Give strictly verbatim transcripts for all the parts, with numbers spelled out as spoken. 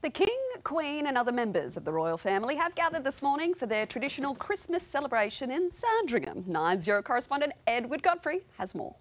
The King, Queen and other members of the royal family have gathered this morning for their traditional Christmas celebration in Sandringham. nine zero correspondent Edward Godfrey has more.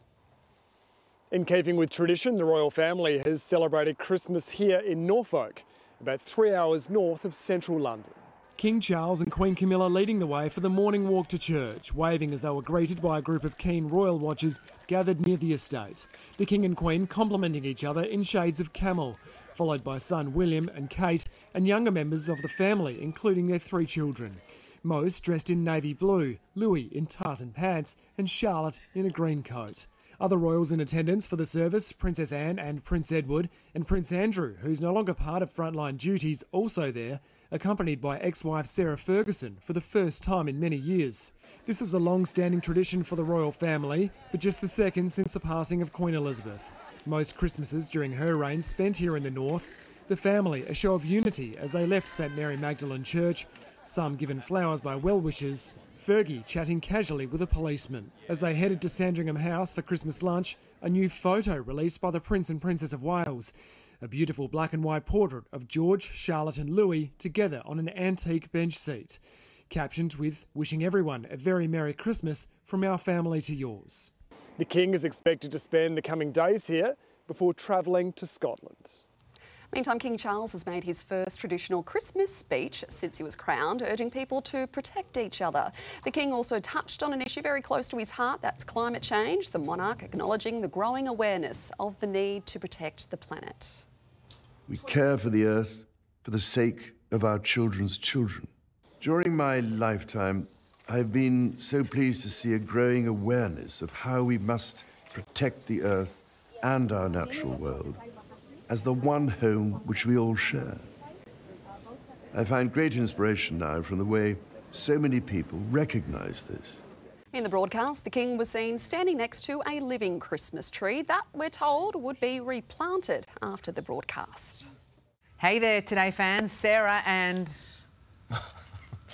In keeping with tradition, the royal family has celebrated Christmas here in Norfolk, about three hours north of central London. King Charles and Queen Camilla leading the way for the morning walk to church, waving as they were greeted by a group of keen royal watchers gathered near the estate. The King and Queen complimenting each other in shades of camel, followed by son William and Kate and younger members of the family, including their three children. Most dressed in navy blue, Louis in tartan pants and Charlotte in a green coat. Other royals in attendance for the service, Princess Anne and Prince Edward, and Prince Andrew, who's no longer part of frontline duties, also there, accompanied by ex-wife Sarah Ferguson for the first time in many years. This is a long-standing tradition for the royal family, but just the second since the passing of Queen Elizabeth. Most Christmases during her reign spent here in the north. The family, a show of unity as they left St Mary Magdalene Church, some given flowers by well-wishers, Fergie chatting casually with a policeman. As they headed to Sandringham House for Christmas lunch, a new photo released by the Prince and Princess of Wales. A beautiful black and white portrait of George, Charlotte and Louis together on an antique bench seat. Captioned with, "Wishing everyone a very Merry Christmas from our family to yours." The King is expected to spend the coming days here before travelling to Scotland. Meantime, King Charles has made his first traditional Christmas speech since he was crowned, urging people to protect each other. The King also touched on an issue very close to his heart, that's climate change, the monarch acknowledging the growing awareness of the need to protect the planet. We care for the earth for the sake of our children's children. During my lifetime, I've been so pleased to see a growing awareness of how we must protect the earth and our natural world as the one home which we all share. I find great inspiration now from the way so many people recognise this. In the broadcast, the King was seen standing next to a living Christmas tree that we're told would be replanted after the broadcast. Hey there Today fans, Sarah and...